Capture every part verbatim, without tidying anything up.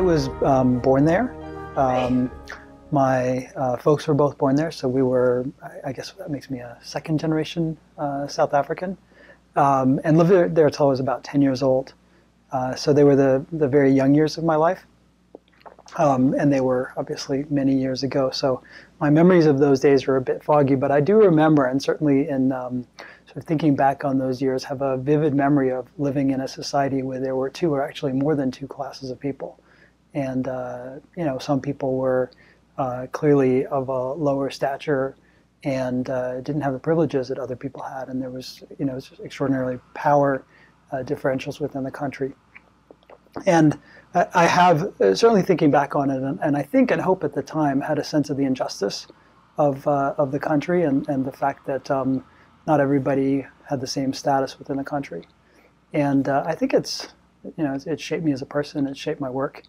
I was um, born there. Um, my uh, folks were both born there, so we were, I guess that makes me a second generation uh, South African, um, and lived there, there until I was about ten years old. Uh, so they were the, the very young years of my life, um, and they were obviously many years ago. So my memories of those days were a bit foggy, but I do remember, and certainly in um, sort of thinking back on those years, have a vivid memory of living in a society where there were two, or actually more than two classes of people. And, uh, you know, some people were uh, clearly of a lower stature and uh, didn't have the privileges that other people had. And there was, you know, extraordinarily power uh, differentials within the country. And I, I have, uh, certainly thinking back on it, and, and I think and hope at the time, had a sense of the injustice of, uh, of the country and, and the fact that um, not everybody had the same status within the country. And uh, I think it's, you know, it, it shaped me as a person, it shaped my work.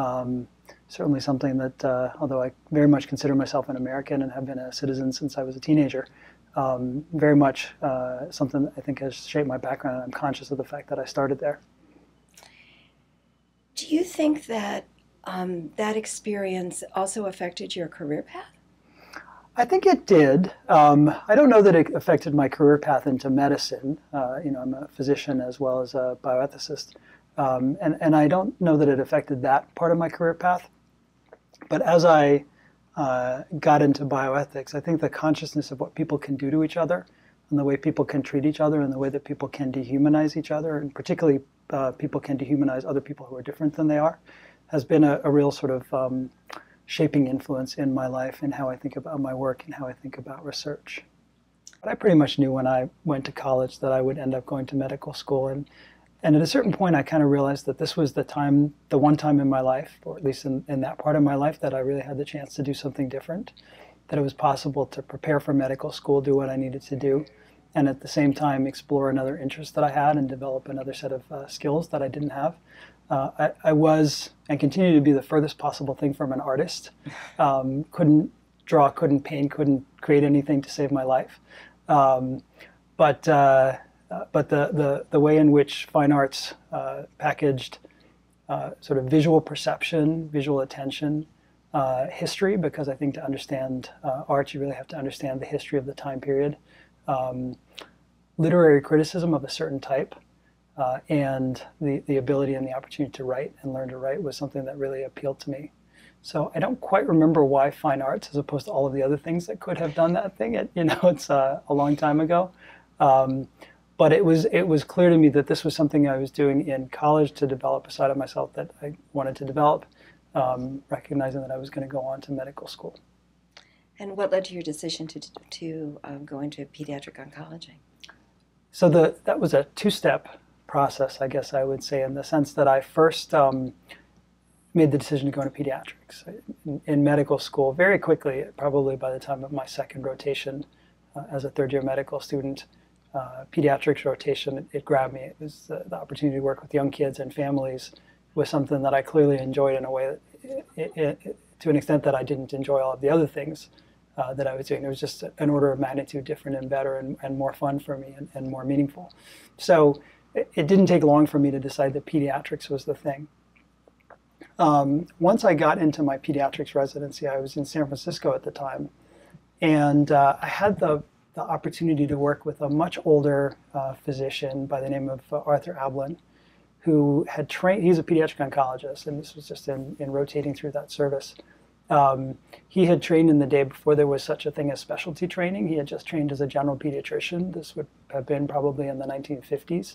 Um, certainly something that, uh, although I very much consider myself an American and have been a citizen since I was a teenager, um, very much uh, something that I think has shaped my background, and I'm conscious of the fact that I started there. Do you think that um, that experience also affected your career path? I think it did. Um, I don't know that it affected my career path into medicine. Uh, you know, I'm a physician as well as a bioethicist. Um, and, and I don't know that it affected that part of my career path. But as I uh, got into bioethics, I think the consciousness of what people can do to each other and the way people can treat each other and the way that people can dehumanize each other, and particularly uh, people can dehumanize other people who are different than they are, has been a, a real sort of um, shaping influence in my life and how I think about my work and how I think about research. But I pretty much knew when I went to college that I would end up going to medical school. And And at a certain point, I kind of realized that this was the time, the one time in my life, or at least in, in that part of my life, that I really had the chance to do something different, that it was possible to prepare for medical school, do what I needed to do, and at the same time explore another interest that I had and develop another set of uh, skills that I didn't have. Uh, I, I was, and continue to be, the furthest possible thing from an artist. Um, couldn't draw, couldn't paint, couldn't create anything to save my life. Um, but... Uh, Uh, but the, the, the way in which fine arts uh, packaged uh, sort of visual perception, visual attention, uh, history, because I think to understand uh, art, you really have to understand the history of the time period, um, literary criticism of a certain type, uh, and the, the ability and the opportunity to write and learn to write was something that really appealed to me. So I don't quite remember why fine arts, as opposed to all of the other things that could have done that thing. It, you know, it's uh, a long time ago. Um, But it was, it was clear to me that this was something I was doing in college to develop a side of myself that I wanted to develop, um, recognizing that I was going to go on to medical school. And what led to your decision to, to um, go into pediatric oncology? So the, that was a two-step process, I guess I would say, in the sense that I first um, made the decision to go into pediatrics. In, in medical school, very quickly, probably by the time of my second rotation uh, as a third-year medical student, Uh, pediatrics rotation, it, it grabbed me. It was uh, the opportunity to work with young kids and families was something that I clearly enjoyed in a way, that it, it, it, to an extent that I didn't enjoy all of the other things uh, that I was doing. It was just an order of magnitude different and better and, and more fun for me and, and more meaningful. So it, it didn't take long for me to decide that pediatrics was the thing. Um, once I got into my pediatrics residency, I was in San Francisco at the time, and uh, I had the the opportunity to work with a much older uh, physician by the name of uh, Arthur Ablin, who had trained, he's a pediatric oncologist, and this was just in, in rotating through that service. Um, he had trained in the day before there was such a thing as specialty training. He had just trained as a general pediatrician. This would have been probably in the nineteen fifties.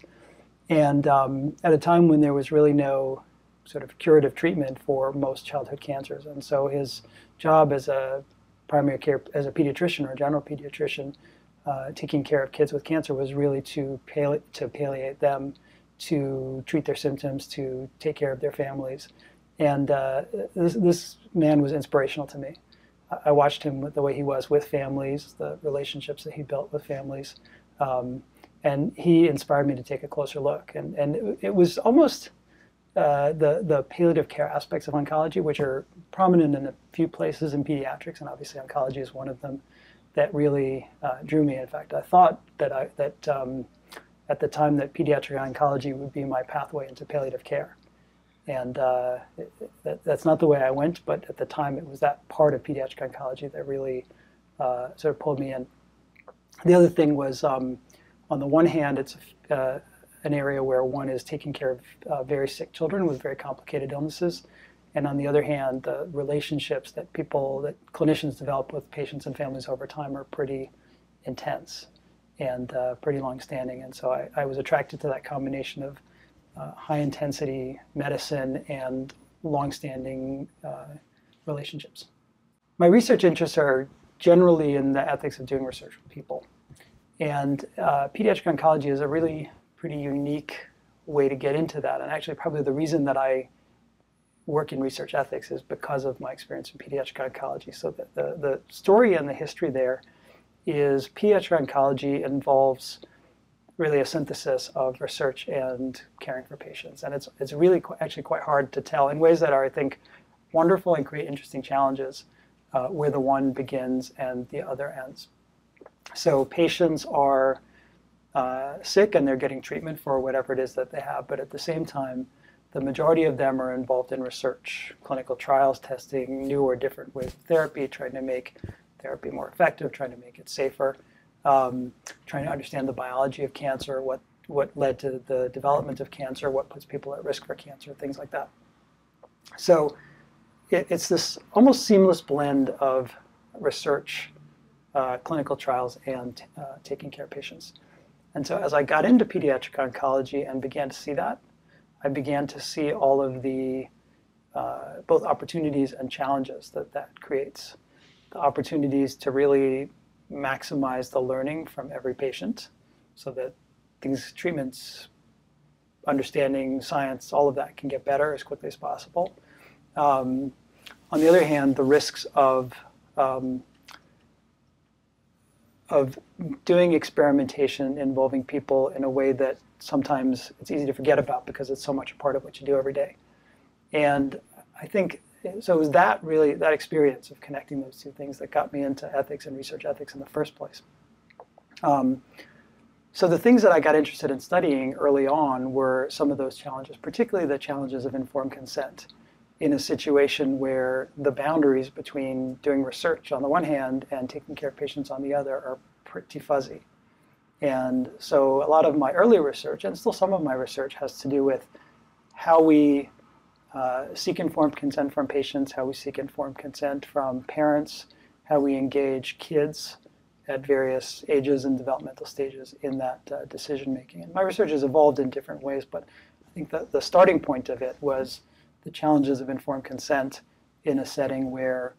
And um, at a time when there was really no sort of curative treatment for most childhood cancers. And so his job as a primary care, as a pediatrician or a general pediatrician, Uh, taking care of kids with cancer was really to, pal to palliate them, to treat their symptoms, to take care of their families. And uh, this, this man was inspirational to me. I watched him with the way he was with families, the relationships that he built with families. Um, and he inspired me to take a closer look. And, and it, it was almost uh, the, the palliative care aspects of oncology, which are prominent in a few places in pediatrics, and obviously oncology is one of them, that really uh, drew me. In fact, I thought that, I, that um, at the time that pediatric oncology would be my pathway into palliative care. And uh, it, that, that's not the way I went, but at the time it was that part of pediatric oncology that really uh, sort of pulled me in. The other thing was, um, on the one hand, it's uh, an area where one is taking care of uh, very sick children with very complicated illnesses. And on the other hand, the relationships that people, that clinicians develop with patients and families over time are pretty intense and uh, pretty long-standing. And so I, I was attracted to that combination of uh, high-intensity medicine and long-standing uh, relationships. My research interests are generally in the ethics of doing research with people. And uh, pediatric oncology is a really pretty unique way to get into that. And actually, probably the reason that I work in research ethics is because of my experience in pediatric oncology. So the, the, the story and the history there is pediatric oncology involves really a synthesis of research and caring for patients. And it's, it's really qu actually quite hard to tell in ways that are, I think, wonderful and create interesting challenges uh, where the one begins and the other ends. So patients are uh, sick and they're getting treatment for whatever it is that they have, but at the same time, the majority of them are involved in research, clinical trials, testing new or different ways of therapy, trying to make therapy more effective, trying to make it safer, um, trying to understand the biology of cancer, what, what led to the development of cancer, what puts people at risk for cancer, things like that. So it, it's this almost seamless blend of research, uh, clinical trials, and uh, taking care of patients. And so as I got into pediatric oncology and began to see that, I began to see all of the uh, both opportunities and challenges that that creates. The opportunities to really maximize the learning from every patient so that things, treatments, understanding, science, all of that can get better as quickly as possible. Um, on the other hand, the risks of, um, of doing experimentation involving people in a way that sometimes it's easy to forget about because it's so much a part of what you do every day. And I think, so it was that really, that experience of connecting those two things that got me into ethics and research ethics in the first place. Um, so the things that I got interested in studying early on were some of those challenges, particularly the challenges of informed consent in a situation where the boundaries between doing research on the one hand and taking care of patients on the other are pretty fuzzy. And so a lot of my early research, and still some of my research, has to do with how we uh, seek informed consent from patients, how we seek informed consent from parents, how we engage kids at various ages and developmental stages in that uh, decision-making. And my research has evolved in different ways, but I think that the starting point of it was the challenges of informed consent in a setting where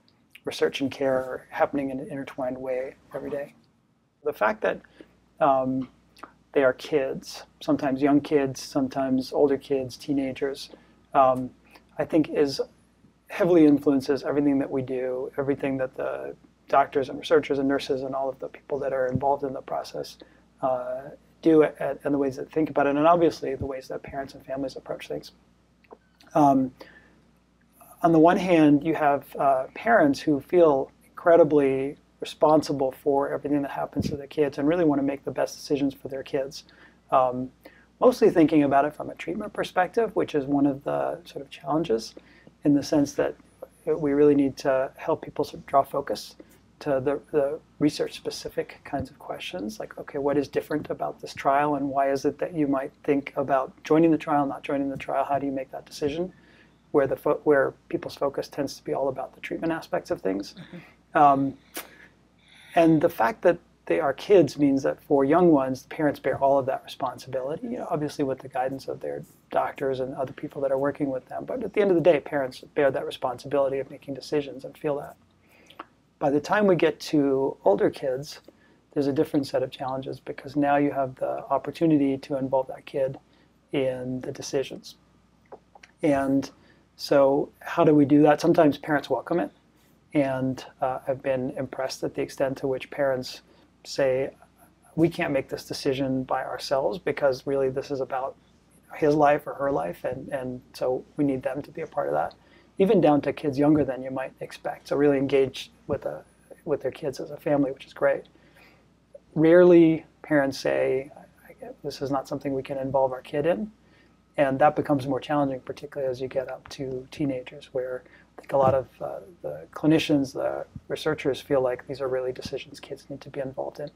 research and care are happening in an intertwined way every day. The fact that Um, they are kids, sometimes young kids, sometimes older kids, teenagers, um, I think is heavily influences everything that we do, everything that the doctors and researchers and nurses and all of the people that are involved in the process uh, do, at, at, and the ways that think about it, and obviously the ways that parents and families approach things. Um, on the one hand, you have uh, parents who feel incredibly responsible for everything that happens to their kids and really want to make the best decisions for their kids. Um, mostly thinking about it from a treatment perspective, which is one of the sort of challenges in the sense that we really need to help people sort of draw focus to the, the research-specific kinds of questions, like, okay, what is different about this trial and why is it that you might think about joining the trial, not joining the trial, how do you make that decision? Where, the fo where people's focus tends to be all about the treatment aspects of things. Mm-hmm. um, And the fact that they are kids means that for young ones, parents bear all of that responsibility, you know, obviously with the guidance of their doctors and other people that are working with them. But at the end of the day, parents bear that responsibility of making decisions and feel that. By the time we get to older kids, there's a different set of challenges because now you have the opportunity to involve that kid in the decisions. And so how do we do that? Sometimes parents welcome it. And uh, I've been impressed at the extent to which parents say, we can't make this decision by ourselves because really this is about his life or her life, and, and so we need them to be a part of that, even down to kids younger than you might expect. So really engage with, a, with their kids as a family, which is great. Rarely parents say, this is not something we can involve our kid in. And that becomes more challenging, particularly as you get up to teenagers, where I think a lot of uh, the clinicians, the researchers feel like these are really decisions kids need to be involved in.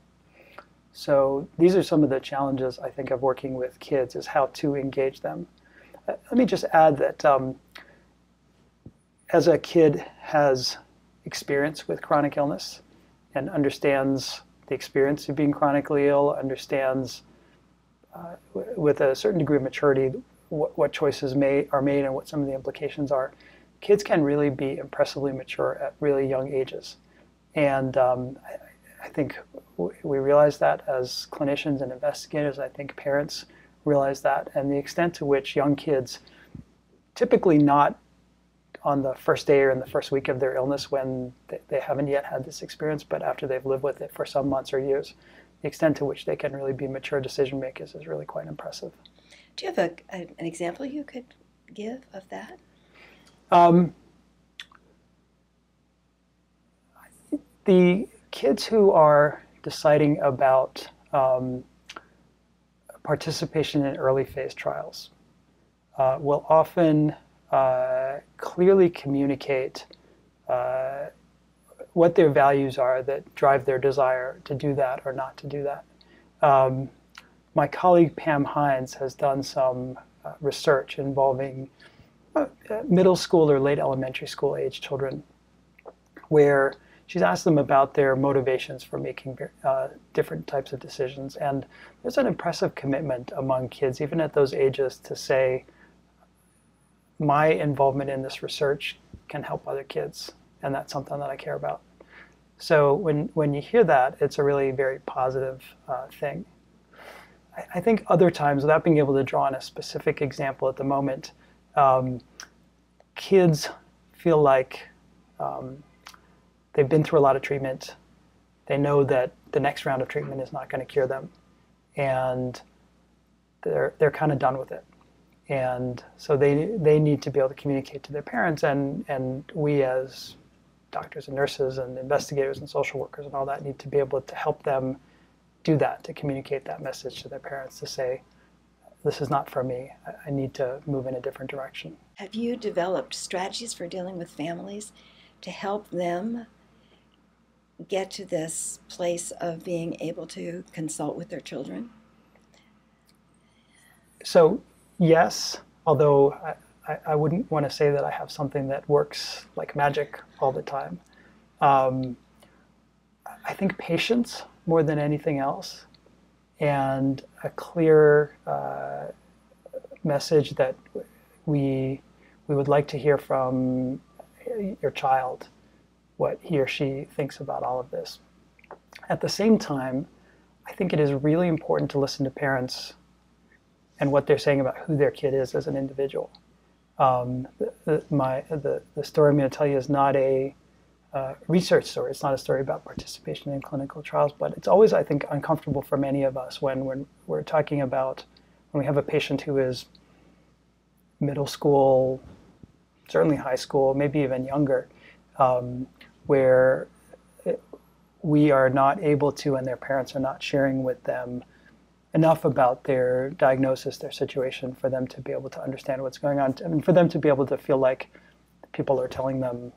So these are some of the challenges, I think, of working with kids, is how to engage them. Uh, let me just add that um, as a kid has experience with chronic illness and understands the experience of being chronically ill, understands Uh, with a certain degree of maturity, what, what choices may, are made and what some of the implications are. Kids can really be impressively mature at really young ages. And um, I, I think w we realize that as clinicians and investigators. I think parents realize that, and the extent to which young kids, typically not on the first day or in the first week of their illness when they, they haven't yet had this experience, but after they've lived with it for some months or years, the extent to which they can really be mature decision makers is really quite impressive. Do you have a, a, an example you could give of that? Um, the kids who are deciding about um, participation in early phase trials uh, will often uh, clearly communicate uh, what their values are that drive their desire to do that or not to do that. Um, my colleague Pam Hines has done some uh, research involving uh, middle school or late elementary school age children, where she's asked them about their motivations for making uh, different types of decisions. And there's an impressive commitment among kids, even at those ages, to say, my involvement in this research can help other kids, and that's something that I care about. So when, when you hear that, it's a really very positive uh, thing. I, I think other times, without being able to draw on a specific example at the moment, um, kids feel like um, they've been through a lot of treatment. They know that the next round of treatment is not going to cure them, and they're, they're kind of done with it. And so they, they need to be able to communicate to their parents, and, and we as doctors and nurses and investigators and social workers and all that need to be able to help them do that, to communicate that message to their parents, to say, this is not for me, I need to move in a different direction. Have you developed strategies for dealing with families to help them get to this place of being able to consult with their children? So yes, although I, I wouldn't want to say that I have something that works like magic all the time. Um, I think patience more than anything else, and a clear uh, message that we, we would like to hear from your child what he or she thinks about all of this. At the same time, I think it is really important to listen to parents and what they're saying about who their kid is as an individual. Um, the, the, my, the, the story I'm going to tell you is not a uh, research story. It's not a story about participation in clinical trials, but it's always, I think, uncomfortable for many of us when we're, we're talking about, when we have a patient who is middle school, certainly high school, maybe even younger, um, where it, we are not able to, and their parents are not sharing with them enough about their diagnosis, their situation, for them to be able to understand what's going on, and for them to be able to feel like people are telling them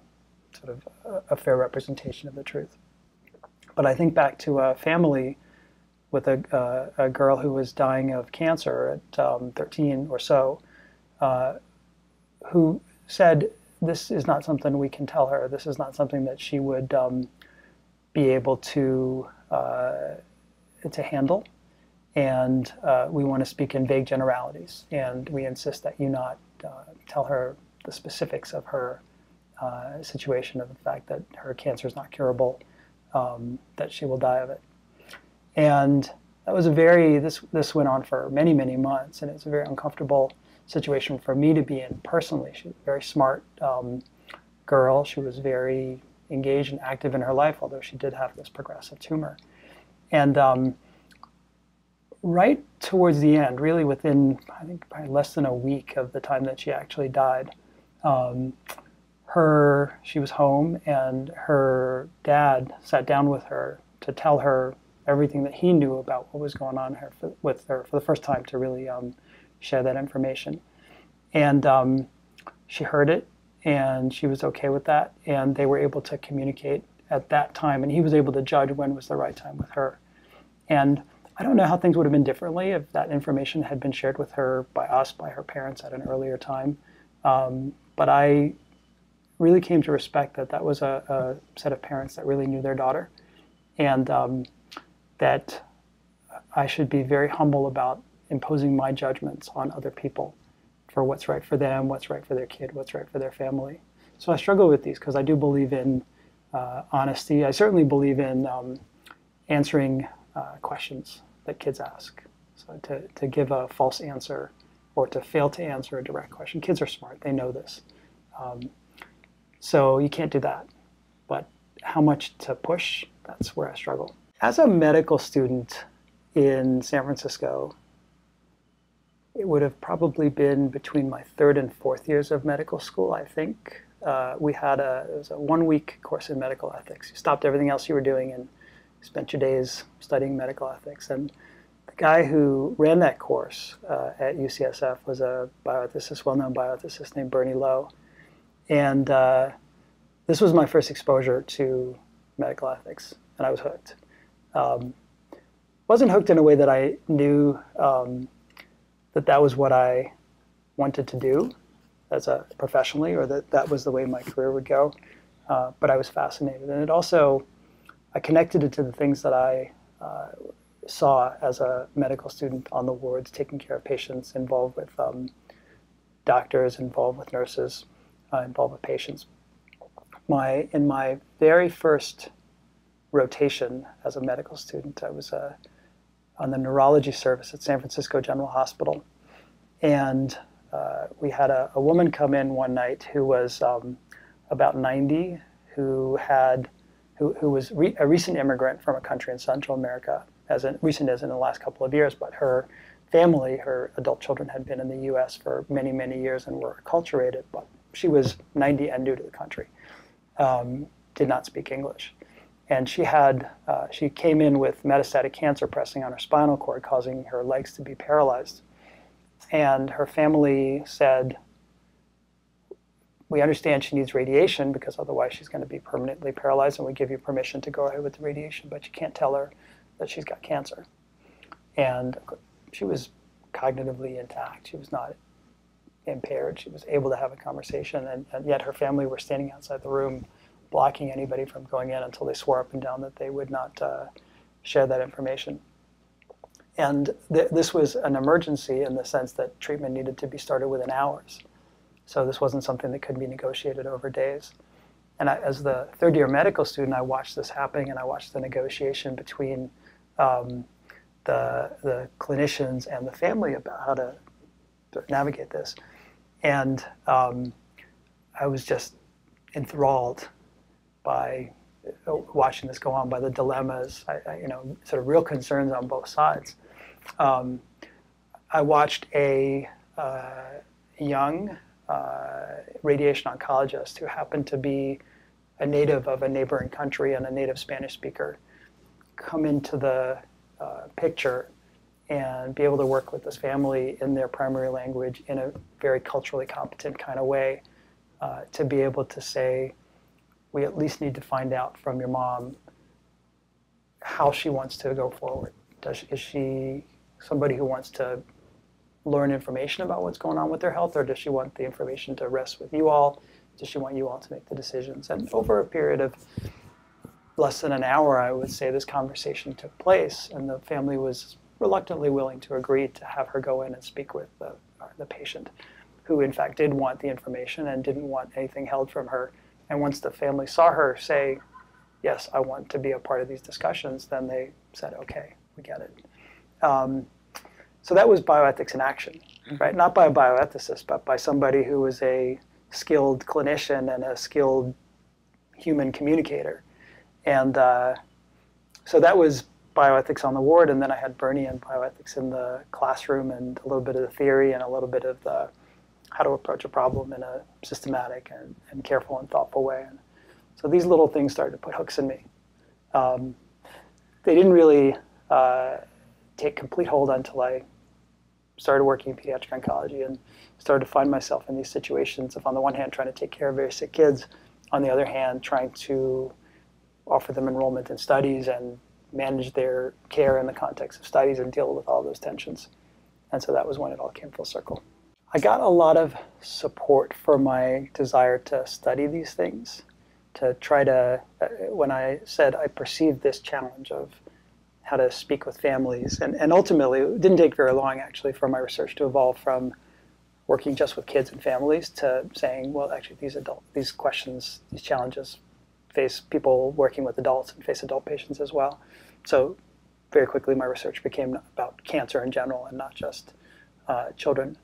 sort of a, a fair representation of the truth. But I think back to a family with a, uh, a girl who was dying of cancer at um, thirteen or so, uh, who said, this is not something we can tell her. This is not something that she would um, be able to, uh, to handle. And uh, we want to speak in vague generalities, and we insist that you not uh, tell her the specifics of her uh, situation, of the fact that her cancer is not curable, um, that she will die of it. And that was a very, this, this went on for many, many months, and it's a very uncomfortable situation for me to be in personally. She was a very smart um, girl. She was very engaged and active in her life, although she did have this progressive tumor. And um, right towards the end, really within, I think, probably less than a week of the time that she actually died, um, her, she was home, and her dad sat down with her to tell her everything that he knew about what was going on her, for, with her for the first time, to really um, share that information. And um, she heard it, and she was okay with that, and they were able to communicate at that time, and he was able to judge when was the right time with her. And I don't know how things would have been differently if that information had been shared with her by us, by her parents at an earlier time. Um, but I really came to respect that that was a, a set of parents that really knew their daughter, and um, that I should be very humble about imposing my judgments on other people for what's right for them, what's right for their kid, what's right for their family. So I struggle with these because I do believe in uh, honesty. I certainly believe in um, answering uh, questions that kids ask. So to, to give a false answer or to fail to answer a direct question. Kids are smart, they know this. Um, so you can't do that. But how much to push, that's where I struggle. As a medical student in San Francisco, it would have probably been between my third and fourth years of medical school, I think. Uh, we had a, it was a one-week course in medical ethics. You stopped everything else you were doing and spent your days studying medical ethics. And the guy who ran that course uh, at U C S F was a bioethicist, well-known bioethicist named Bernie Lowe. And uh, this was my first exposure to medical ethics, and I was hooked. Um, wasn't hooked in a way that I knew um, that that was what I wanted to do as a professionally, or that that was the way my career would go. Uh, but I was fascinated. And it also, I connected it to the things that I uh, saw as a medical student on the wards, taking care of patients, involved with um, doctors, involved with nurses, uh, involved with patients. My, in my very first rotation as a medical student, I was a on the neurology service at San Francisco General Hospital. And uh, we had a, a woman come in one night who was um, about ninety, who had, who, who was re a recent immigrant from a country in Central America, as in, recent as in the last couple of years, but her family, her adult children had been in the U S for many, many years and were acculturated, but she was ninety and new to the country, um, did not speak English. And she had, uh, she came in with metastatic cancer pressing on her spinal cord, causing her legs to be paralyzed. And her family said, we understand she needs radiation because otherwise she's going to be permanently paralyzed, and we give you permission to go ahead with the radiation, but you can't tell her that she's got cancer. And she was cognitively intact. She was not impaired. She was able to have a conversation, and, and yet her family were standing outside the room blocking anybody from going in until they swore up and down that they would not uh, share that information. And th this was an emergency in the sense that treatment needed to be started within hours. So this wasn't something that could be negotiated over days. And I, as the third year medical student, I watched this happening, and I watched the negotiation between um, the, the clinicians and the family about how to navigate this. And um, I was just enthralled by watching this go on, by the dilemmas, I, I, you know, sort of real concerns on both sides. Um, I watched a uh, young uh, radiation oncologist who happened to be a native of a neighboring country and a native Spanish speaker come into the uh, picture and be able to work with this family in their primary language in a very culturally competent kind of way uh, to be able to say, we at least need to find out from your mom how she wants to go forward. Does, is she somebody who wants to learn information about what's going on with their health, or does she want the information to rest with you all? Does she want you all to make the decisions? And over a period of less than an hour, I would say, this conversation took place, and the family was reluctantly willing to agree to have her go in and speak with the, the patient, who in fact did want the information and didn't want anything held from her. And once the family saw her say, yes, I want to be a part of these discussions, then they said, okay, we get it. Um, so that was bioethics in action, right? Not by a bioethicist, but by somebody who was a skilled clinician and a skilled human communicator. And uh, so that was bioethics on the ward, and then I had Bernie and bioethics in the classroom, and a little bit of the theory and a little bit of the how to approach a problem in a systematic and, and careful and thoughtful way. And so these little things started to put hooks in me. Um, they didn't really uh, take complete hold until I started working in pediatric oncology and started to find myself in these situations of, on the one hand, trying to take care of very sick kids, on the other hand, trying to offer them enrollment in studies and manage their care in the context of studies and deal with all those tensions. And so that was when it all came full circle. I got a lot of support for my desire to study these things, to try to, when I said I perceived this challenge of how to speak with families, and, and ultimately it didn't take very long actually for my research to evolve from working just with kids and families to saying, well, actually these adult, these questions, these challenges face people working with adults and face adult patients as well. So very quickly my research became about cancer in general and not just uh, children.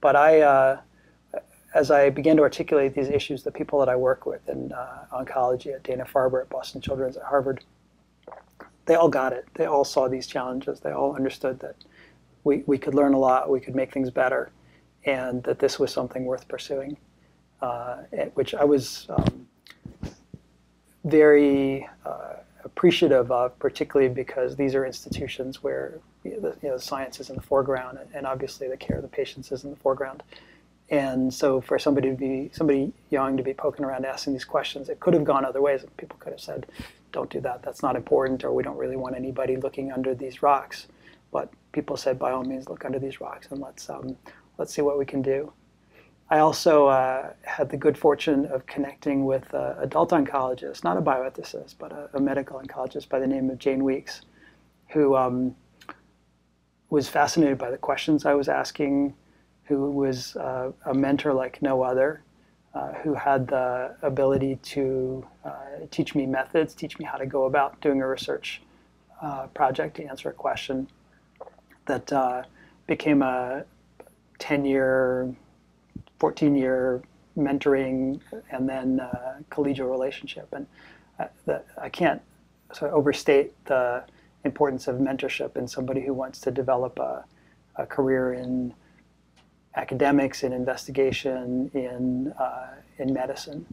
But I, uh, as I began to articulate these issues, the people that I work with in uh, oncology at Dana-Farber, at Boston Children's, at Harvard, they all got it. They all saw these challenges. They all understood that we, we could learn a lot, we could make things better, and that this was something worth pursuing, uh, which I was um, very uh, appreciative of, particularly because these are institutions where you know, the, you know, science is in the foreground, and obviously the care of the patients is in the foreground. And so for somebody to be, somebody young to be poking around asking these questions, it could have gone other ways. People could have said, don't do that, that's not important, or we don't really want anybody looking under these rocks. But people said, by all means, look under these rocks and let's, um, let's see what we can do. I also uh, had the good fortune of connecting with an adult oncologist, not a bioethicist, but a, a medical oncologist by the name of Jane Weeks, who um, was fascinated by the questions I was asking, who was uh, a mentor like no other, uh, who had the ability to uh, teach me methods, teach me how to go about doing a research uh, project to answer a question that uh, became a ten-year, fourteen-year mentoring and then uh, collegial relationship. And I, the, I can't sort of overstate the importance of mentorship in somebody who wants to develop a, a career in academics, in investigation, in, uh, in medicine.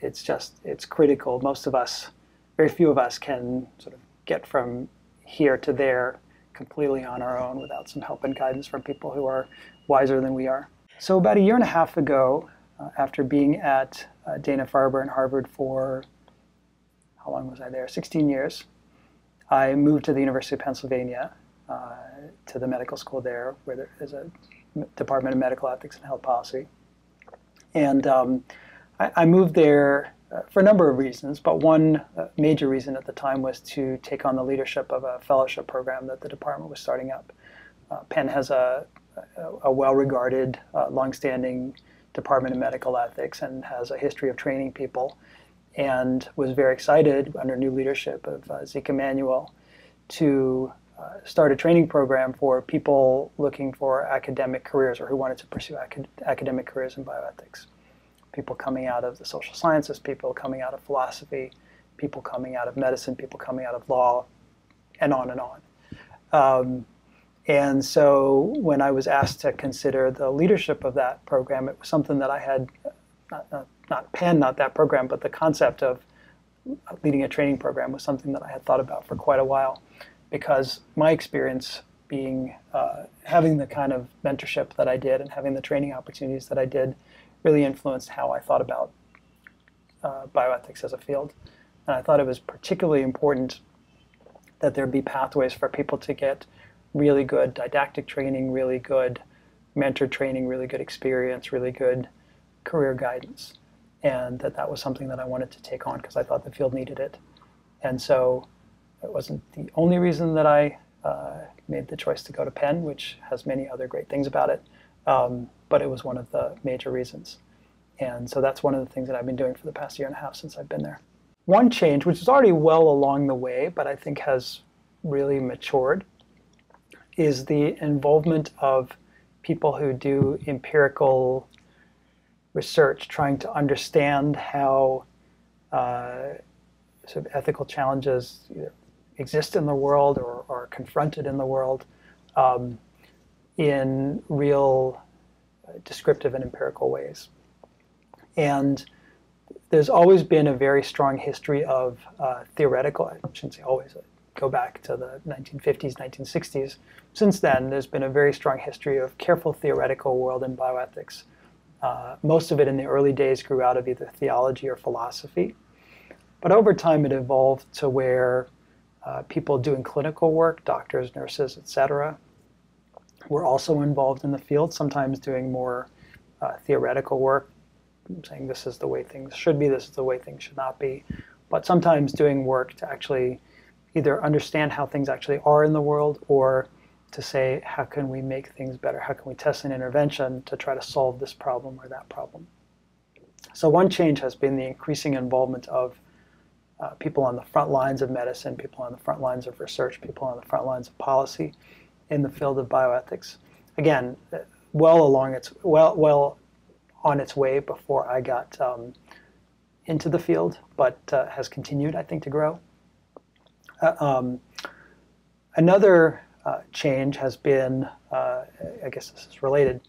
It's just, it's critical. Most of us, very few of us can sort of get from here to there completely on our own without some help and guidance from people who are wiser than we are. So about a year and a half ago, uh, after being at uh, Dana-Farber and Harvard for, how long was I there? sixteen years. I moved to the University of Pennsylvania, uh, to the medical school there, where there is a Department of Medical Ethics and Health Policy. And um, I, I moved there uh, for a number of reasons, but one uh, major reason at the time was to take on the leadership of a fellowship program that the department was starting up. Uh, Penn has a a well-regarded, uh, long-standing Department of Medical Ethics and has a history of training people, and was very excited under new leadership of uh, Zeke Emanuel to uh, start a training program for people looking for academic careers or who wanted to pursue acad academic careers in bioethics. People coming out of the social sciences, people coming out of philosophy, people coming out of medicine, people coming out of law, and on and on. Um, And so when I was asked to consider the leadership of that program, it was something that I had, not, not, not Penn, not that program, but the concept of leading a training program was something that I had thought about for quite a while, because my experience being, uh, having the kind of mentorship that I did and having the training opportunities that I did really influenced how I thought about uh, bioethics as a field. And I thought it was particularly important that there be pathways for people to get really good didactic training, really good mentor training, really good experience, really good career guidance. And that that was something that I wanted to take on because I thought the field needed it. And so it wasn't the only reason that I uh, made the choice to go to Penn, which has many other great things about it, um, but it was one of the major reasons. And so that's one of the things that I've been doing for the past year and a half since I've been there. One change, which is already well along the way, but I think has really matured, is the involvement of people who do empirical research, trying to understand how uh, sort of ethical challenges either exist in the world or are confronted in the world um, in real uh, descriptive and empirical ways. And there's always been a very strong history of uh, theoretical, I shouldn't say always, go back to the nineteen fifties, nineteen sixties. Since then, there's been a very strong history of careful theoretical world in bioethics. Uh, most of it in the early days grew out of either theology or philosophy. But over time, it evolved to where uh, people doing clinical work, doctors, nurses, et cetera, were also involved in the field, sometimes doing more uh, theoretical work, saying this is the way things should be, this is the way things should not be, but sometimes doing work to actually either understand how things actually are in the world or to say, how can we make things better? How can we test an intervention to try to solve this problem or that problem? So one change has been the increasing involvement of uh, people on the front lines of medicine, people on the front lines of research, people on the front lines of policy in the field of bioethics. Again, well along its, well, well on its way before I got um, into the field, but uh, has continued, I think, to grow. Uh, um, another uh, change has been, uh, I guess this is related,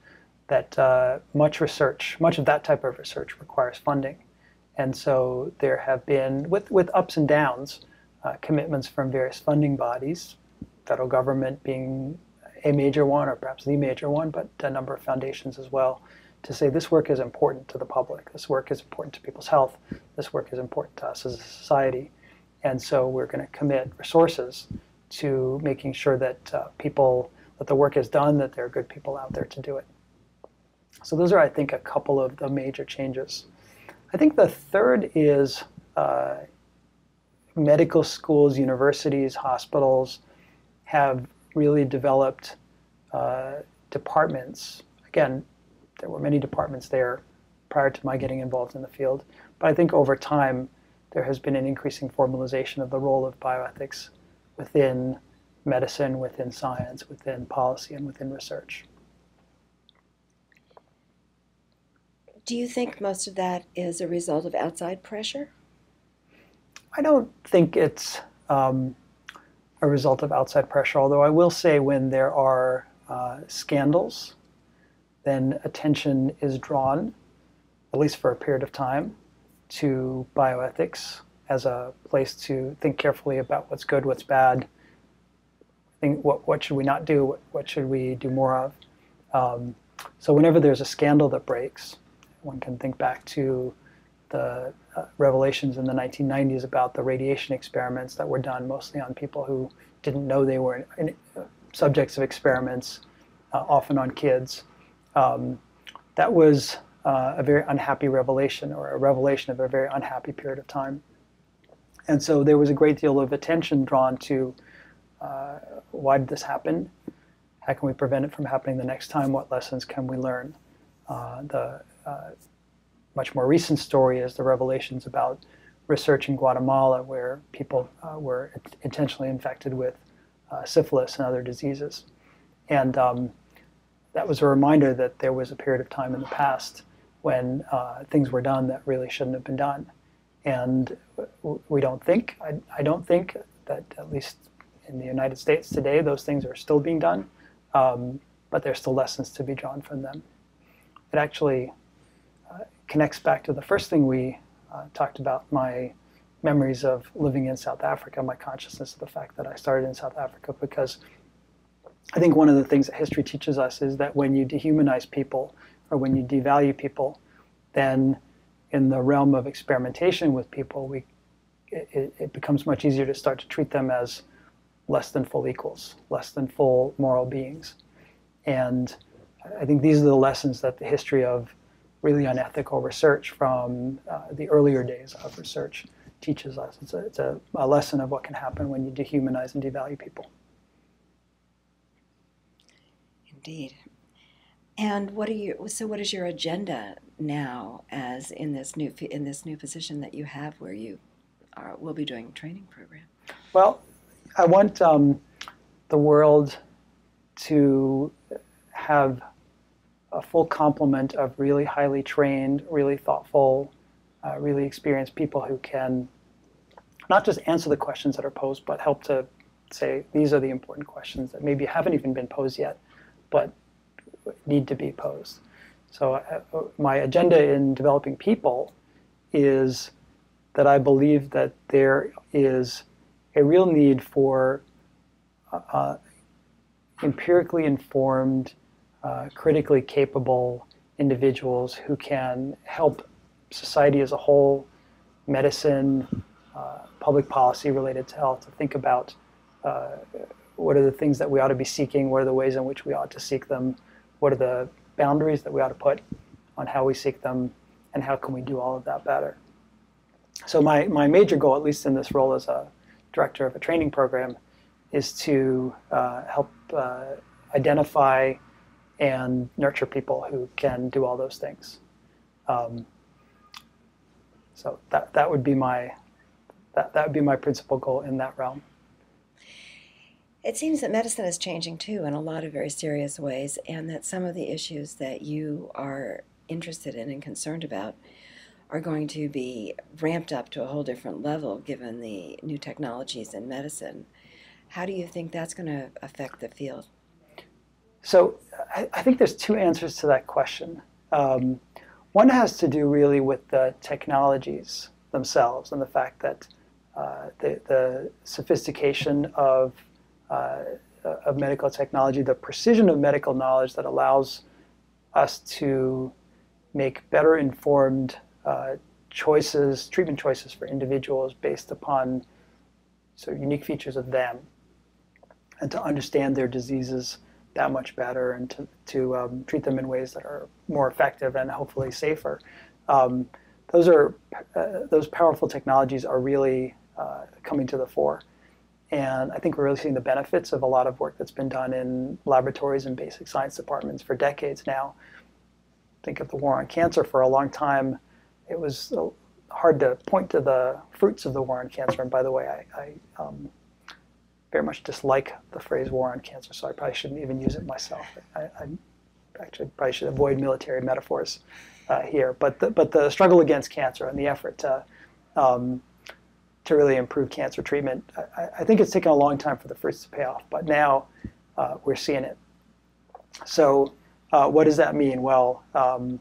that uh, much research, much of that type of research requires funding. And so there have been, with, with ups and downs, uh, commitments from various funding bodies, federal government being a major one or perhaps the major one, but a number of foundations as well, to say this work is important to the public, this work is important to people's health, this work is important to us as a society. And so we're going to commit resources to making sure that uh, people, that the work is done, that there are good people out there to do it. So those are, I think, a couple of the major changes. I think the third is uh, medical schools, universities, hospitals have really developed uh, departments. Again, there were many departments there prior to my getting involved in the field, but I think over time, there has been an increasing formalization of the role of bioethics within medicine, within science, within policy, and within research. Do you think most of that is a result of outside pressure? I don't think it's um, a result of outside pressure, although I will say when there are uh, scandals, then attention is drawn, at least for a period of time, to bioethics as a place to think carefully about what's good, what's bad, think what, what should we not do, what, what should we do more of. Um, so whenever there's a scandal that breaks, one can think back to the uh, revelations in the nineteen nineties about the radiation experiments that were done mostly on people who didn't know they were in, in, uh, subjects of experiments, uh, often on kids. Um, that was Uh, a very unhappy revelation, or a revelation of a very unhappy period of time. And so there was a great deal of attention drawn to uh, why did this happen? How can we prevent it from happening the next time? What lessons can we learn? Uh, the uh, much more recent story is the revelations about research in Guatemala where people uh, were intentionally infected with uh, syphilis and other diseases. And um, that was a reminder that there was a period of time in the past when uh, things were done that really shouldn't have been done. And we don't think, I, I don't think that at least in the United States today, those things are still being done, um, but there's still lessons to be drawn from them. It actually uh, connects back to the first thing we uh, talked about, my memories of living in South Africa, my consciousness of the fact that I started in South Africa, because I think one of the things that history teaches us is that when you dehumanize people, or when you devalue people, then in the realm of experimentation with people, we, it, it becomes much easier to start to treat them as less than full equals, less than full moral beings. And I think these are the lessons that the history of really unethical research from uh, the earlier days of research teaches us. It's, a, it's a, a lesson of what can happen when you dehumanize and devalue people. Indeed. And what are you? So, what is your agenda now, as in this new in this new position that you have, where you are, will be doing a training program? Well, I want um, the world to have a full complement of really highly trained, really thoughtful, uh, really experienced people who can not just answer the questions that are posed, but help to say these are the important questions that maybe haven't even been posed yet, but need to be posed. So uh, my agenda in developing people is that I believe that there is a real need for uh, empirically informed, uh, critically capable individuals who can help society as a whole, medicine, uh, public policy related to health, to think about uh, what are the things that we ought to be seeking, what are the ways in which we ought to seek them, what are the boundaries that we ought to put on how we seek them, and how can we do all of that better. So my, my major goal, at least in this role as a director of a training program, is to uh, help uh, identify and nurture people who can do all those things. Um, so that, that would be my that, that would be my principal goal in that realm. It seems that medicine is changing too in a lot of very serious ways, and that some of the issues that you are interested in and concerned about are going to be ramped up to a whole different level given the new technologies in medicine. How do you think that's going to affect the field? So I, I think there's two answers to that question. Um, one has to do really with the technologies themselves and the fact that uh, the, the sophistication of, uh, of medical technology, the precision of medical knowledge that allows us to make better informed Uh, choices, treatment choices for individuals based upon sort of unique features of them, and to understand their diseases that much better, and to, to um, treat them in ways that are more effective and hopefully safer. Um, those are uh, those powerful technologies are really uh, coming to the fore, and I think we're really seeing the benefits of a lot of work that's been done in laboratories and basic science departments for decades now. Think of the war on cancer. For a long time, it was hard to point to the fruits of the war on cancer. And by the way, I, I um, very much dislike the phrase war on cancer, so I probably shouldn't even use it myself. I, I actually probably should avoid military metaphors uh, here. But the, but the struggle against cancer and the effort to, um, to really improve cancer treatment, I, I think it's taken a long time for the fruits to pay off. But now uh, we're seeing it. So uh, what does that mean? Well, um,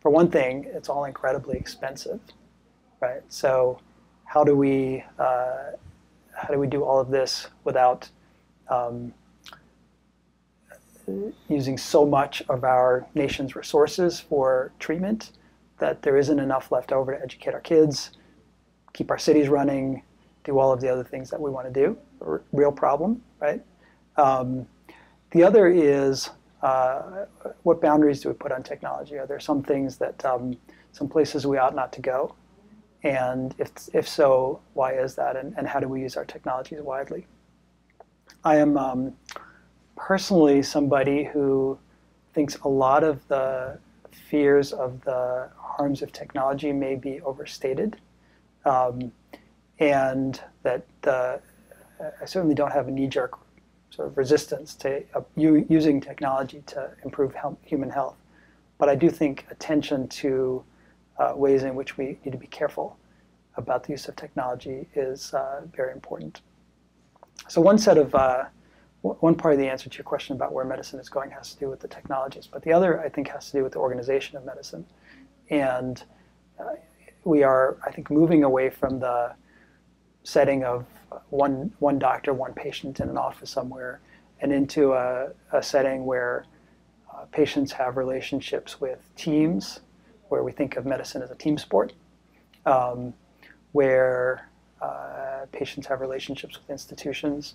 for one thing, it's all incredibly expensive, right? So how do we uh, how do we do all of this without um, using so much of our nation's resources for treatment that there isn't enough left over to educate our kids, keep our cities running, do all of the other things that we want to do? R- real problem, right? Um, the other is, Uh, what boundaries do we put on technology? Are there some things that, um, some places we ought not to go? And if, if so, why is that? And, and how do we use our technologies widely? I am um, personally somebody who thinks a lot of the fears of the harms of technology may be overstated. Um, and that the, I certainly don't have a knee-jerk sort of resistance to uh, u using technology to improve health, human health. But I do think attention to uh, ways in which we need to be careful about the use of technology is uh, very important. So one set of, uh, w one part of the answer to your question about where medicine is going has to do with the technologies, but the other, I think, has to do with the organization of medicine. And uh, we are, I think, moving away from the setting of one, one doctor, one patient in an office somewhere, and into a, a setting where uh, patients have relationships with teams, where we think of medicine as a team sport, um, where uh, patients have relationships with institutions,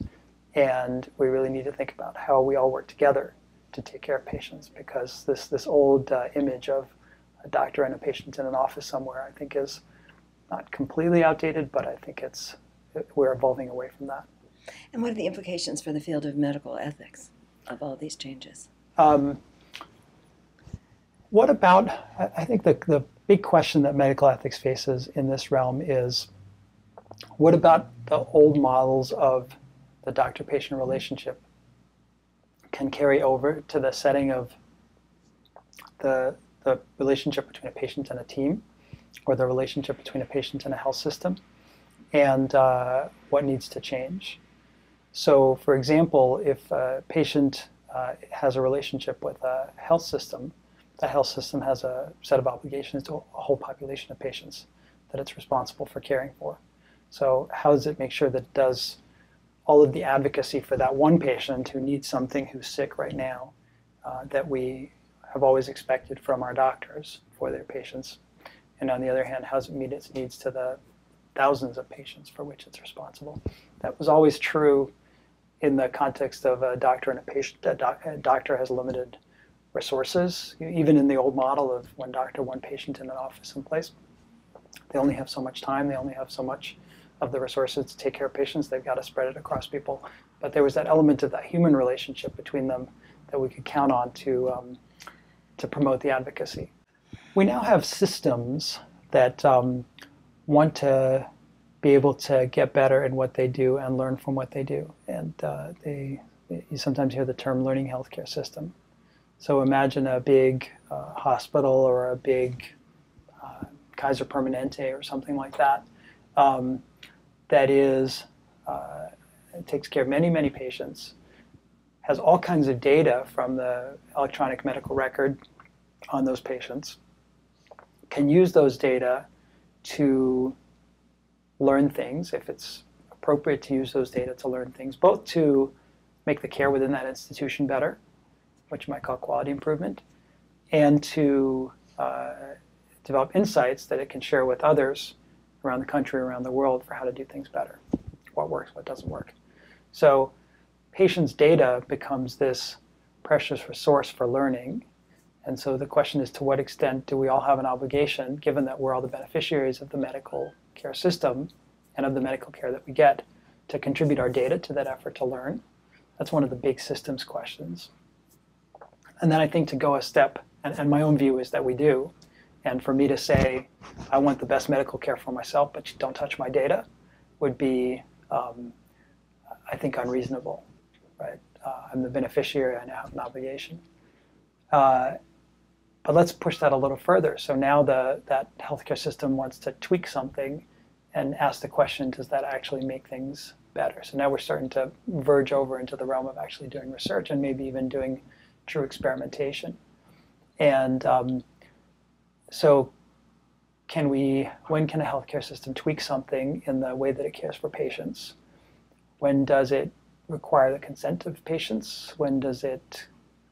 and we really need to think about how we all work together to take care of patients, because this, this old uh, image of a doctor and a patient in an office somewhere, I think, is not completely outdated, but I think it's we're evolving away from that. And what are the implications for the field of medical ethics of all these changes? Um, what about, I think the, the big question that medical ethics faces in this realm is, what about the old models of the doctor-patient relationship can carry over to the setting of the, the relationship between a patient and a team, or the relationship between a patient and a health system? And uh, what needs to change? So, for example, if a patient uh, has a relationship with a health system, the health system has a set of obligations to a whole population of patients that it's responsible for caring for. So how does it make sure that it does all of the advocacy for that one patient who needs something, who's sick right now, uh, that we have always expected from our doctors for their patients? And on the other hand, how does it meet its needs to the thousands of patients for which it's responsible? That was always true in the context of a doctor and a patient. A, doc, a doctor has limited resources, even in the old model of one doctor, one patient in an office someplace. They only have so much time, they only have so much of the resources to take care of patients, they've got to spread it across people. But there was that element of that human relationship between them that we could count on to, um, to promote the advocacy. We now have systems that um, want to be able to get better in what they do and learn from what they do. And uh, they, you sometimes hear the term learning healthcare system. So imagine a big uh, hospital or a big uh, Kaiser Permanente or something like that. Um, that is, uh, takes care of many, many patients, has all kinds of data from the electronic medical record on those patients, can use those data to learn things, if it's appropriate to use those data to learn things, both to make the care within that institution better, which you might call quality improvement, and to uh, develop insights that it can share with others around the country, around the world, for how to do things better, what works, what doesn't work. So patients' data becomes this precious resource for learning. And so the question is, to what extent do we all have an obligation, given that we're all the beneficiaries of the medical care system and of the medical care that we get, to contribute our data to that effort to learn? That's one of the big systems questions. And then I think to go a step, and, and my own view is that we do, and for me to say, I want the best medical care for myself, but don't touch my data, would be, um, I think, unreasonable, right? Uh, I'm the beneficiary, I now have an obligation. Uh, but let's push that a little further. So now the, that healthcare system wants to tweak something and ask the question, does that actually make things better? So now we're starting to verge over into the realm of actually doing research and maybe even doing true experimentation. And um, so can we, when can a healthcare system tweak something in the way that it cares for patients? When does it require the consent of patients? When does it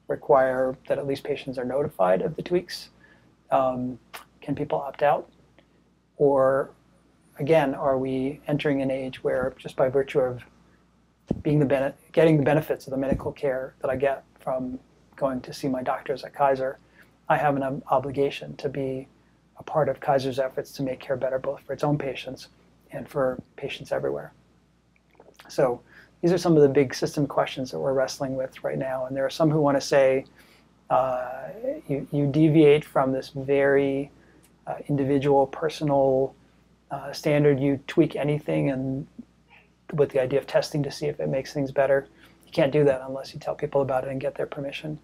require that at least patients are notified of the tweaks? Um, can people opt out? Or again, are we entering an age where just by virtue of being the bene- getting the benefits of the medical care that I get from going to see my doctors at Kaiser, I have an um, obligation to be a part of Kaiser's efforts to make care better, both for its own patients and for patients everywhere? So these are some of the big system questions that we're wrestling with right now. And there are some who want to say, uh, you, you deviate from this very uh, individual, personal uh, standard. You tweak anything, and with the idea of testing to see if it makes things better. You can't do that unless you tell people about it and get their permission.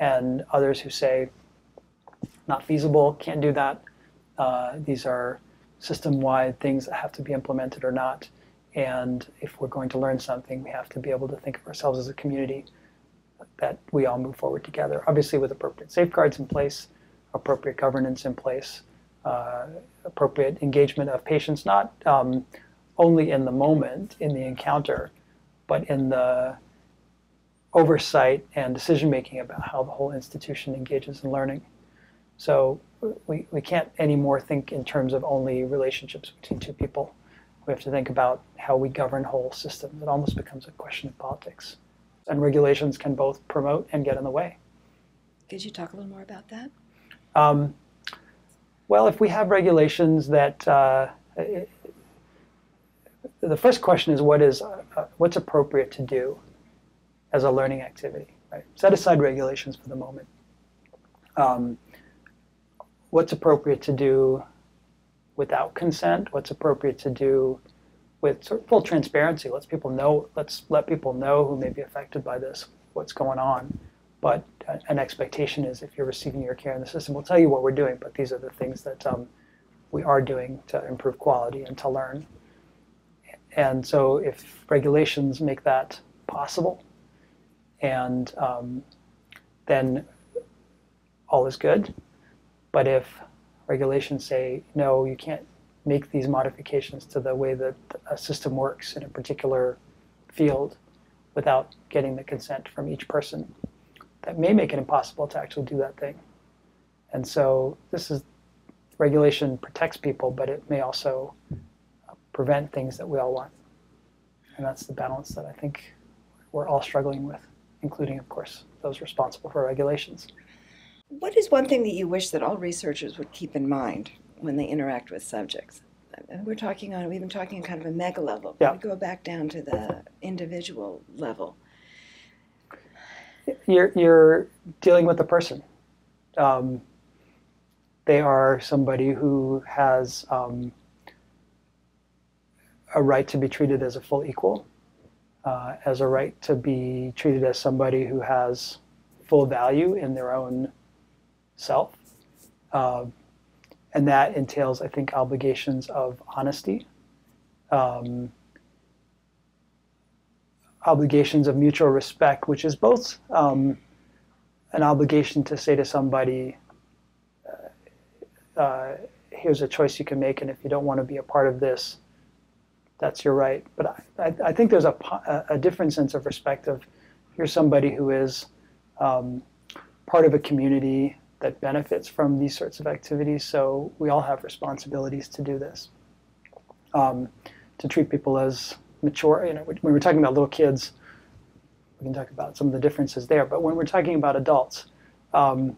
And others who say, not feasible, can't do that. Uh, these are system-wide things that have to be implemented or not. And if we're going to learn something, we have to be able to think of ourselves as a community that we all move forward together, obviously with appropriate safeguards in place, appropriate governance in place, uh, appropriate engagement of patients, not um, only in the moment, in the encounter, but in the oversight and decision-making about how the whole institution engages in learning. So we, we can't anymore think in terms of only relationships between two people. We have to think about how we govern whole systems. It almost becomes a question of politics. And regulations can both promote and get in the way. Could you talk a little more about that? Um, well, if we have regulations that... Uh, it, the first question is, what is uh, what's appropriate to do as a learning activity? Right? Set aside regulations for the moment. Um, what's appropriate to do without consent, what's appropriate to do with sort of full transparency. Let's people know, let's let people know who may be affected by this, what's going on. But an expectation is, if you're receiving your care in the system, we'll tell you what we're doing, but these are the things that um, we are doing to improve quality and to learn. And so if regulations make that possible, and um, then all is good. But if regulations say, no, you can't make these modifications to the way that a system works in a particular field without getting the consent from each person. That may make it impossible to actually do that thing. And so this is, regulation protects people, but it may also prevent things that we all want. And that's the balance that I think we're all struggling with, including, of course, those responsible for regulations. What is one thing that you wish that all researchers would keep in mind when they interact with subjects? We're talking on, we've been talking on kind of a mega level, but yeah. We go back down to the individual level. You're, you're dealing with a person. Um, they are somebody who has um, a right to be treated as a full equal, uh, as a right to be treated as somebody who has full value in their own self. Uh, and that entails, I think, obligations of honesty, um, obligations of mutual respect, which is both um, an obligation to say to somebody, uh, uh, here's a choice you can make, and if you don't want to be a part of this, that's your right. But I, I, I think there's a, a different sense of respect of, here's somebody who is um, part of a community that benefits from these sorts of activities, so we all have responsibilities to do this, um, to treat people as mature. You know, when we're talking about little kids, we can talk about some of the differences there, but when we're talking about adults, um,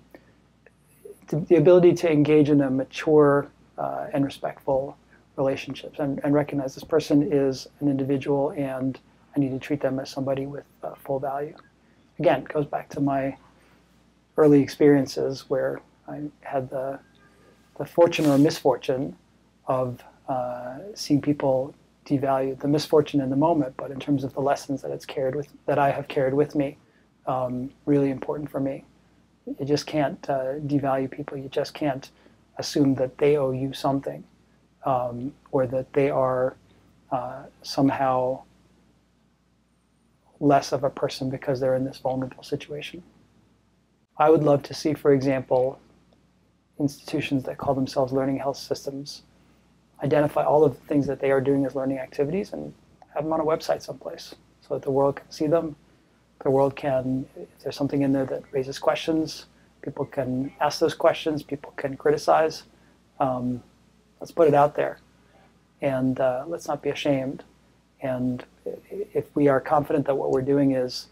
the, the ability to engage in a mature uh, and respectful relationships and, and recognize this person is an individual and I need to treat them as somebody with uh, full value. Again, it goes back to my early experiences where I had the, the fortune or misfortune of uh, seeing people devalued, the misfortune in the moment, but in terms of the lessons that it's carried with, that I have carried with me, um, really important for me. You just can't uh, devalue people. You just can't assume that they owe you something, um, or that they are uh, somehow less of a person because they're in this vulnerable situation. I would love to see, for example, institutions that call themselves learning health systems identify all of the things that they are doing as learning activities and have them on a website someplace so that the world can see them. The world can, if there's something in there that raises questions, people can ask those questions, people can criticize. Um, let's put it out there. And uh, let's not be ashamed. And if we are confident that what we're doing is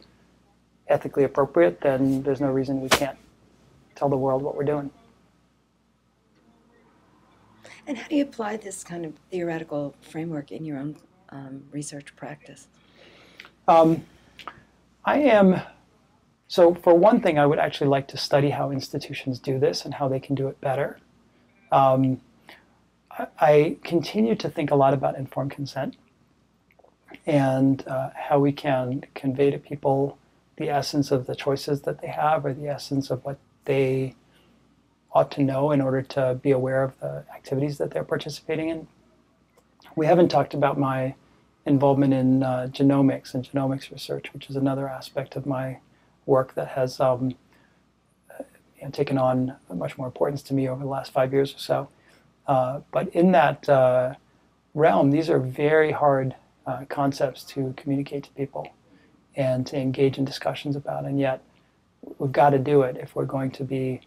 ethically appropriate, then there's no reason we can't tell the world what we're doing. And how do you apply this kind of theoretical framework in your own um, research practice? Um, I am, so for one thing, I would actually like to study how institutions do this and how they can do it better. Um, I, I continue to think a lot about informed consent and uh, how we can convey to people the essence of the choices that they have or the essence of what they ought to know in order to be aware of the activities that they're participating in. We haven't talked about my involvement in uh, genomics and genomics research, which is another aspect of my work that has um, uh, taken on much more importance to me over the last five years or so. Uh, but in that uh, realm, these are very hard uh, concepts to communicate to people and to engage in discussions about, and yet we've got to do it if we're going to be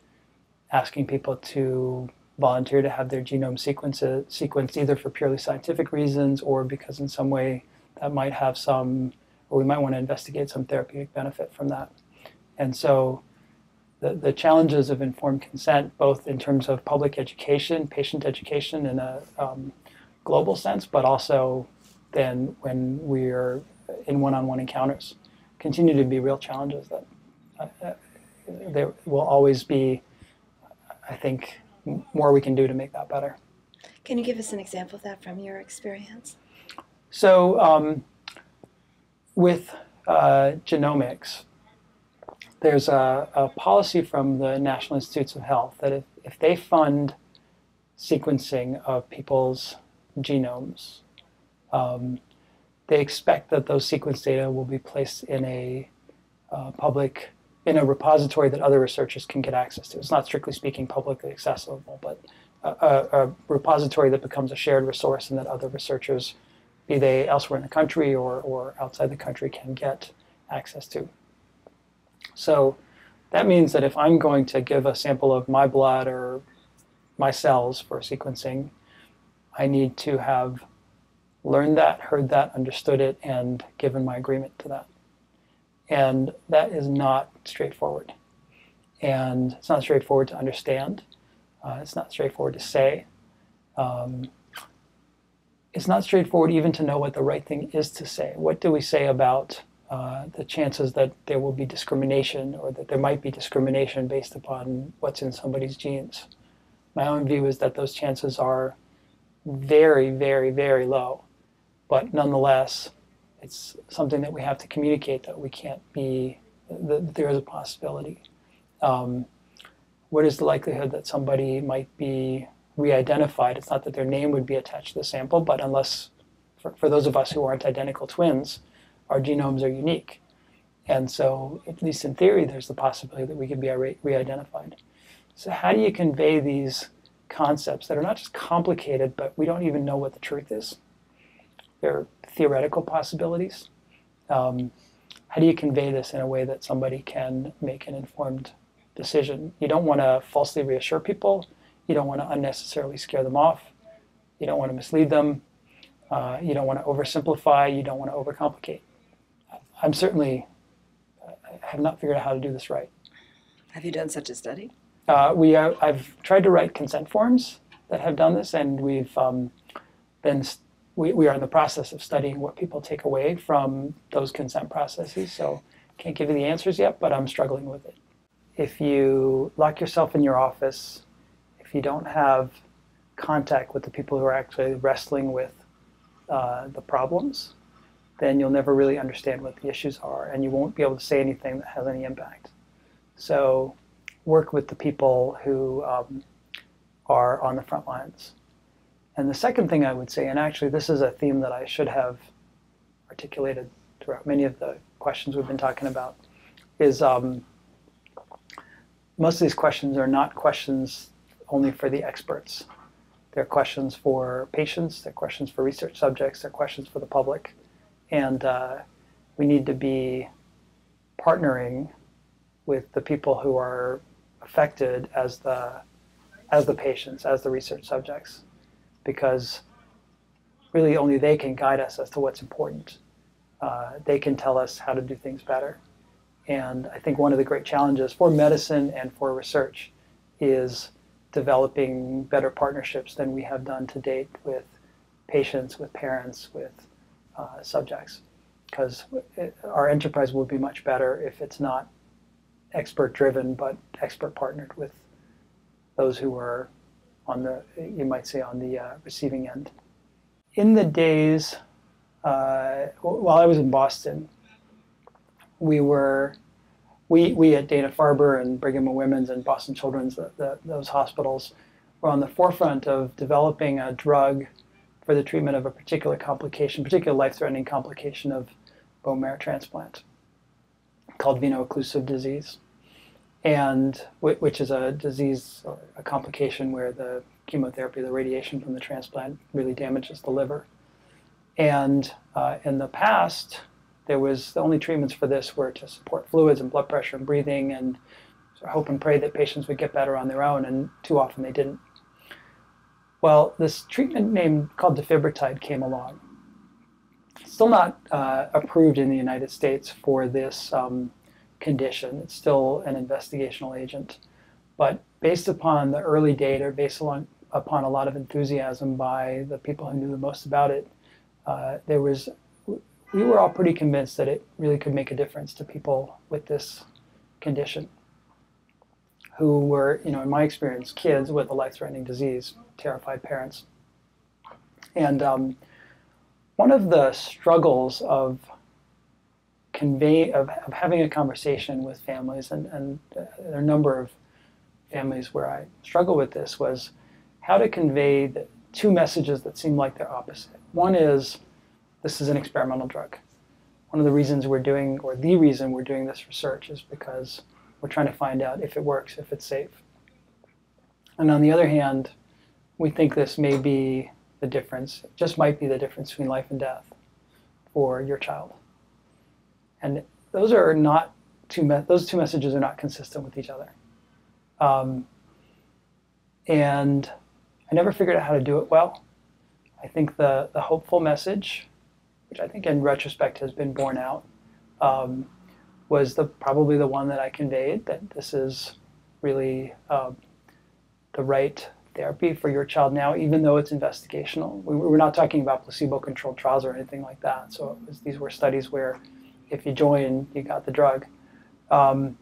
asking people to volunteer to have their genome sequences, sequenced either for purely scientific reasons or because in some way that might have some, or we might want to investigate some therapeutic benefit from that. And so the, the challenges of informed consent, both in terms of public education, patient education in a um, global sense, but also then when we're in one-on-one encounters, continue to be real challenges that uh, there will always be. I think more we can do to make that better. Can you give us an example of that from your experience? So um, with uh, genomics, there's a, a policy from the National Institutes of Health that if, if they fund sequencing of people's genomes, um, they expect that those sequence data will be placed in a uh, public in a repository that other researchers can get access to. It's not strictly speaking publicly accessible, but a, a repository that becomes a shared resource and that other researchers, be they elsewhere in the country or, or outside the country, can get access to. So that means that if I'm going to give a sample of my blood or my cells for sequencing, I need to have learned that, heard that, understood it, and given my agreement to that. And that is not straightforward. And it's not straightforward to understand. Uh, it's not straightforward to say. Um, it's not straightforward even to know what the right thing is to say. What do we say about uh, the chances that there will be discrimination, or that there might be discrimination based upon what's in somebody's genes? My own view is that those chances are very, very, very low. But nonetheless, it's something that we have to communicate, that we can't be, that there is a possibility. Um, what is the likelihood that somebody might be re-identified? It's not that their name would be attached to the sample, but unless, for, for those of us who aren't identical twins, our genomes are unique. And so, at least in theory, there's the possibility that we could be re-identified. So how do you convey these concepts that are not just complicated, but we don't even know what the truth is? They're theoretical possibilities. Um, how do you convey this in a way that somebody can make an informed decision? You don't want to falsely reassure people. You don't want to unnecessarily scare them off. You don't want to mislead them. Uh, you don't want to oversimplify. You don't want to overcomplicate. I'm certainly, I have not figured out how to do this right. Have you done such a study? Uh, we are, I've tried to write consent forms that have done this, and we've um, been, we, we are in the process of studying what people take away from those consent processes. So can't give you the answers yet, but I'm struggling with it. If you lock yourself in your office, if you don't have contact with the people who are actually wrestling with uh, the problems, then you'll never really understand what the issues are, and you won't be able to say anything that has any impact. So work with the people who um, are on the front lines. And the second thing I would say, and actually this is a theme that I should have articulated throughout many of the questions we've been talking about, is um, most of these questions are not questions only for the experts. They're questions for patients, they're questions for research subjects, they're questions for the public. And uh, we need to be partnering with the people who are affected as the, as the patients, as the research subjects, because really only they can guide us as to what's important. Uh, they can tell us how to do things better. And I think one of the great challenges for medicine and for research is developing better partnerships than we have done to date with patients, with parents, with uh, subjects, because our enterprise will be much better if it's not expert-driven, but expert-partnered with those who are on the, you might say, on the uh, receiving end. In the days, uh, while I was in Boston, we were, we, we at Dana-Farber and Brigham and Women's and Boston Children's, the, the, those hospitals, were on the forefront of developing a drug for the treatment of a particular complication, particular life-threatening complication of bone marrow transplant, called Veno-Occlusive Disease, and which is a disease, or a complication, where the chemotherapy, the radiation from the transplant, really damages the liver. And uh, in the past, there was, the only treatments for this were to support fluids and blood pressure and breathing, and sort of hope and pray that patients would get better on their own, and too often they didn't. Well, this treatment name called defibrotide came along. Still not uh, approved in the United States for this um, condition. It's still an investigational agent. But based upon the early data, based on, upon a lot of enthusiasm by the people who knew the most about it, uh, there was, we were all pretty convinced that it really could make a difference to people with this condition, who were, you know, in my experience, kids with a life-threatening disease, terrified parents. And um, one of the struggles of convey of, of having a conversation with families, and, and there are a number of families where I struggle with this, was how to convey the two messages that seem like they're opposite. One is, this is an experimental drug. One of the reasons we're doing, or the reason we're doing this research, is because we're trying to find out if it works, if it's safe. And on the other hand, we think this may be the difference, just might be the difference between life and death for your child. And those are not two, those two messages are not consistent with each other. Um, and I never figured out how to do it well. I think the, the hopeful message, which I think in retrospect has been borne out, um, was the, probably the one that I conveyed, that this is really um, the right therapy for your child now, even though it's investigational. We, we're not talking about placebo-controlled trials or anything like that. So it was, these were studies where if you join, you got the drug. Um,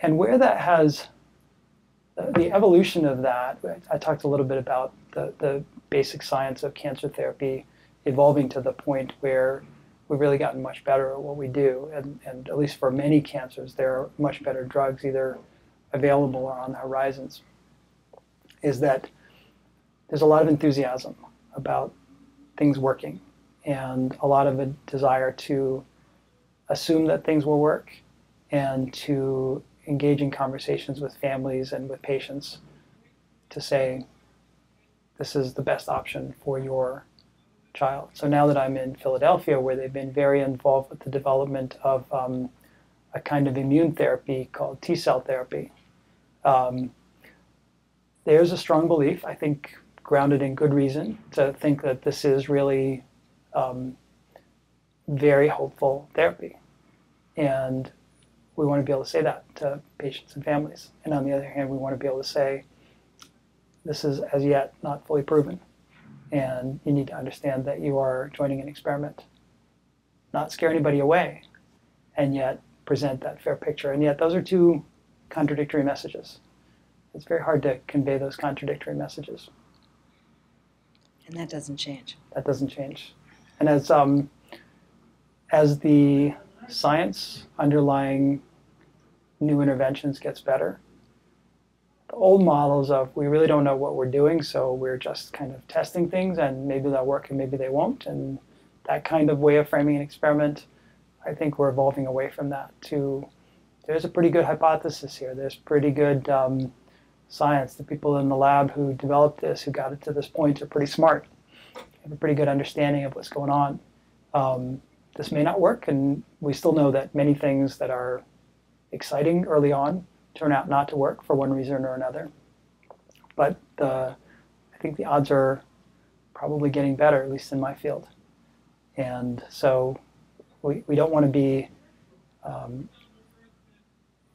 and where that has, the, the evolution of that, I talked a little bit about the, the basic science of cancer therapy evolving to the point where we've really gotten much better at what we do. And, and at least for many cancers, there are much better drugs either available or on the horizons. Is that there's a lot of enthusiasm about things working and a lot of a desire to assume that things will work and to engage in conversations with families and with patients to say, this is the best option for your child. So now that I'm in Philadelphia, where they've been very involved with the development of um, a kind of immune therapy called T-cell therapy, um, there's a strong belief, I think grounded in good reason, to think that this is really um, very hopeful therapy. And we want to be able to say that to patients and families. And on the other hand, we want to be able to say, this is as yet not fully proven. And you need to understand that you are joining an experiment. Not scare anybody away, and yet present that fair picture. And yet those are two contradictory messages. It's very hard to convey those contradictory messages. And that doesn't change. That doesn't change. And as, um, as the science underlying new interventions gets better, the old models of we really don't know what we're doing, so we're just kind of testing things, and maybe they'll work and maybe they won't, and that kind of way of framing an experiment, I think we're evolving away from that to there's a pretty good hypothesis here. There's pretty good um, science. The people in the lab who developed this, who got it to this point, are pretty smart. They have a pretty good understanding of what's going on. Um, This may not work, and we still know that many things that are exciting early on turn out not to work for one reason or another. But the, I think the odds are probably getting better, at least in my field. And so we, we don't want to be um,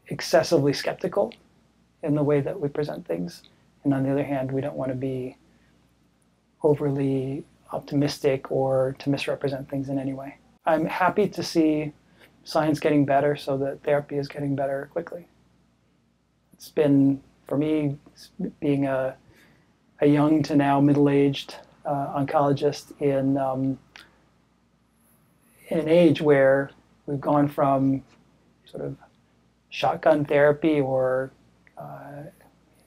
excessively skeptical in the way that we present things. And on the other hand, we don't want to be overly optimistic or to misrepresent things in any way. I'm happy to see science getting better so that therapy is getting better quickly. It's been, for me, being a, a young to now middle-aged uh, oncologist in, um, in an age where we've gone from sort of shotgun therapy or uh,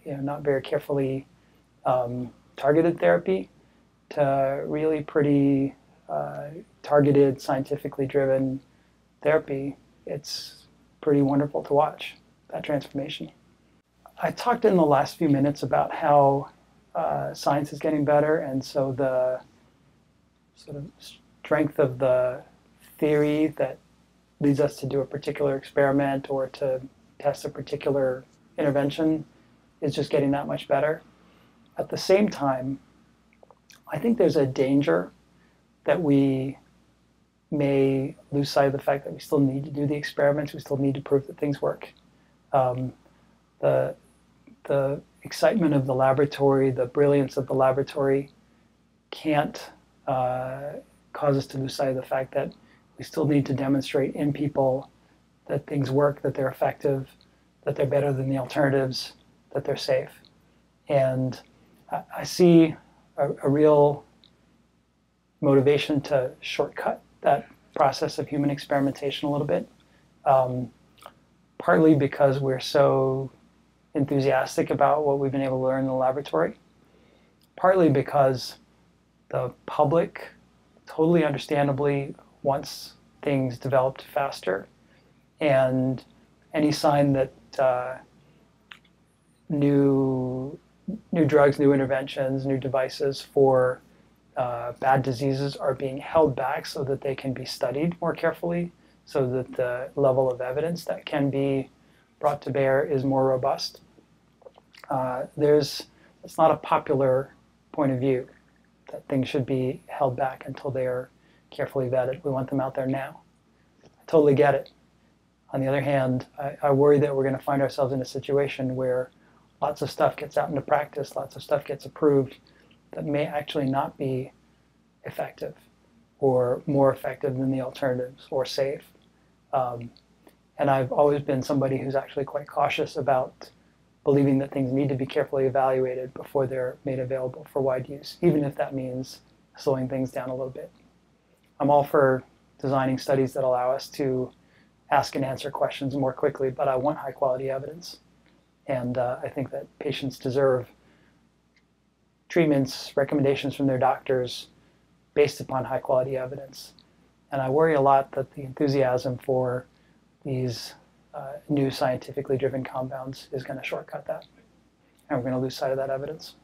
you know, not very carefully um, targeted therapy to really pretty Uh, targeted, scientifically driven therapy. It's pretty wonderful to watch that transformation. I talked in the last few minutes about how uh, science is getting better, and so the sort of strength of the theory that leads us to do a particular experiment or to test a particular intervention is just getting that much better. At the same time, I think there's a danger that we may lose sight of the fact that we still need to do the experiments, we still need to prove that things work. Um, the, the excitement of the laboratory, the brilliance of the laboratory can't uh, cause us to lose sight of the fact that we still need to demonstrate in people that things work, that they're effective, that they're better than the alternatives, that they're safe. And I, I see a, a real motivation to shortcut that process of human experimentation a little bit, um, partly because we're so enthusiastic about what we've been able to learn in the laboratory, partly because the public totally understandably wants things developed faster, and any sign that uh, new new drugs, new interventions, new devices for uh, bad diseases are being held back so that they can be studied more carefully, so that the level of evidence that can be brought to bear is more robust. Uh, there's, it's not a popular point of view that things should be held back until they are carefully vetted. We want them out there now. I totally get it. On the other hand, I, I worry that we're going to find ourselves in a situation where lots of stuff gets out into practice, lots of stuff gets approved that may actually not be effective or more effective than the alternatives or safe. Um, and I've always been somebody who's actually quite cautious about believing that things need to be carefully evaluated before they're made available for wide use, even if that means slowing things down a little bit. I'm all for designing studies that allow us to ask and answer questions more quickly, but I want high quality evidence. And uh, I think that patients deserve treatments, recommendations from their doctors based upon high quality evidence. And I worry a lot that the enthusiasm for these uh, new scientifically driven compounds is going to shortcut that. And we're going to lose sight of that evidence.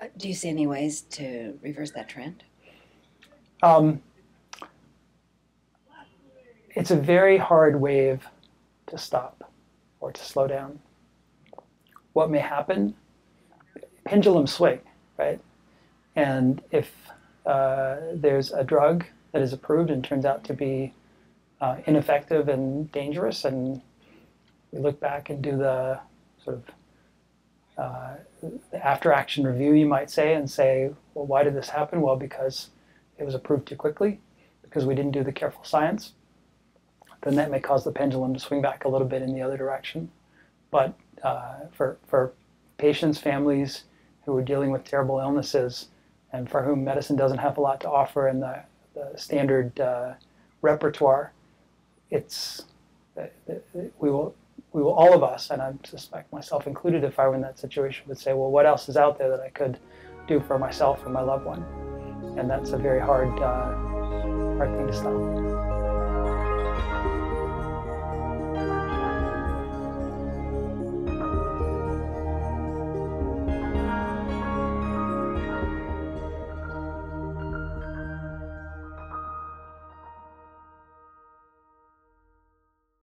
Uh, do you see any ways to reverse that trend? Um, It's a very hard wave to stop or to slow down. What may happen? Pendulum swing, right? And if uh, there's a drug that is approved and turns out to be uh, ineffective and dangerous, and we look back and do the sort of uh, the after-action review, you might say, and say, well, why did this happen? Well, because it was approved too quickly, because we didn't do the careful science. Then that may cause the pendulum to swing back a little bit in the other direction. But uh, for, for patients, families who are dealing with terrible illnesses and for whom medicine doesn't have a lot to offer in the, the standard uh, repertoire, it's, it, it, we will, we will, all of us, and I suspect myself included if I were in that situation, would say, well, what else is out there that I could do for myself or my loved one? And that's a very hard, uh, hard thing to stop.